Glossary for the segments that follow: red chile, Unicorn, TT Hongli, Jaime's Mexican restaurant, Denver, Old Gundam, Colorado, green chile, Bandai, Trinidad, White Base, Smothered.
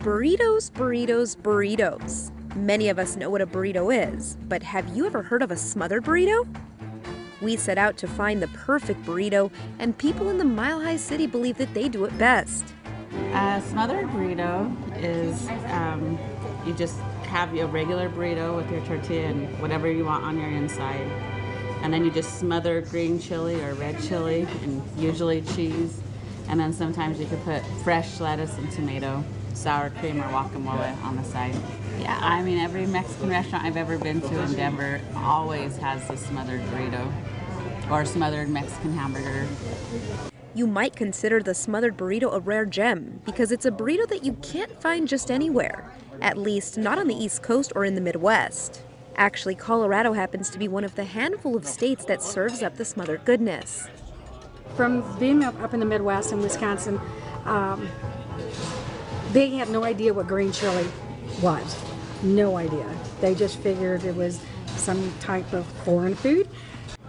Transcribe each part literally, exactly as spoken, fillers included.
Burritos, burritos, burritos. Many of us know what a burrito is, but have you ever heard of a smothered burrito? We set out to find the perfect burrito, and people in the Mile High City believe that they do it best. A smothered burrito is um, you just have your regular burrito with your tortilla and whatever you want on your inside. And then you just smother green chili or red chili, and usually cheese. And then sometimes you could put fresh lettuce and tomato, sour cream or guacamole on the side. Yeah, I mean, every Mexican restaurant I've ever been to in Denver always has a smothered burrito or smothered Mexican hamburger. You might consider the smothered burrito a rare gem because it's a burrito that you can't find just anywhere, at least not on the East Coast or in the Midwest. Actually, Colorado happens to be one of the handful of states that serves up the smothered goodness. From being up in the Midwest in Wisconsin, um, they had no idea what green chili was. No idea. They just figured it was some type of foreign food.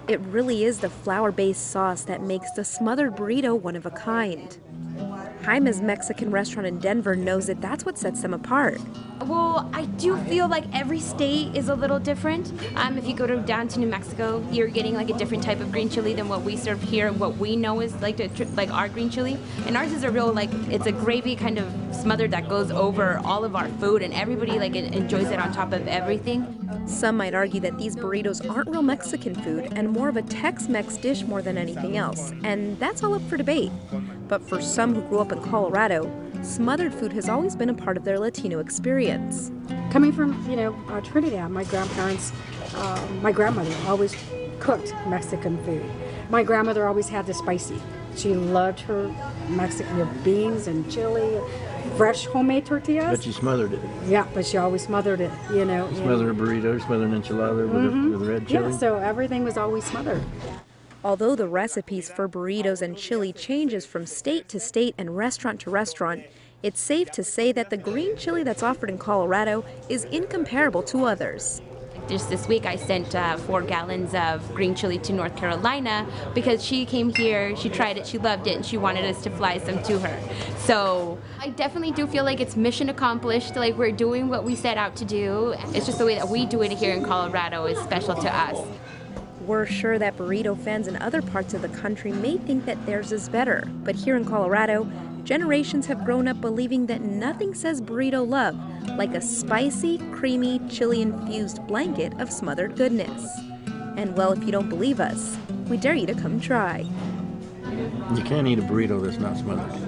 It really is the flour-based sauce that makes the smothered burrito one of a kind. Jaime's Mexican restaurant in Denver knows that that's what sets them apart. Well, I do feel like every state is a little different. Um, if you go to, down to New Mexico, you're getting like a different type of green chili than what we serve here, and what we know is like the, like our green chili. And ours is a real, like, it's a gravy kind of smothered that goes over all of our food, and everybody like enjoys it on top of everything. Some might argue that these burritos aren't real Mexican food and more of a Tex-Mex dish more than anything else, and that's all up for debate. But for some who grew up in Colorado, smothered food has always been a part of their Latino experience. Coming from, you know, uh, Trinidad, my grandparents, uh, my grandmother always cooked Mexican food. My grandmother always had the spicy. She loved her Mexican beans and chili, fresh homemade tortillas. But she smothered it. Yeah, but she always smothered it, you know. You smothered a burrito, smothered an enchilada with, mm-hmm. a, with red chili. Yeah, so everything was always smothered. Although the recipes for burritos and chili changes from state to state and restaurant to restaurant, it's safe to say that the green chili that's offered in Colorado is incomparable to others. Just this week I sent uh, four gallons of green chili to North Carolina because she came here, she tried it, she loved it, and she wanted us to fly some to her. So I definitely do feel like it's mission accomplished, like we're doing what we set out to do. It's just the way that we do it here in Colorado is special to us. We're sure that burrito fans in other parts of the country may think that theirs is better, but here in Colorado, generations have grown up believing that nothing says burrito love like a spicy, creamy, chili-infused blanket of smothered goodness. And well, if you don't believe us, we dare you to come try. You can't eat a burrito that's not smothered.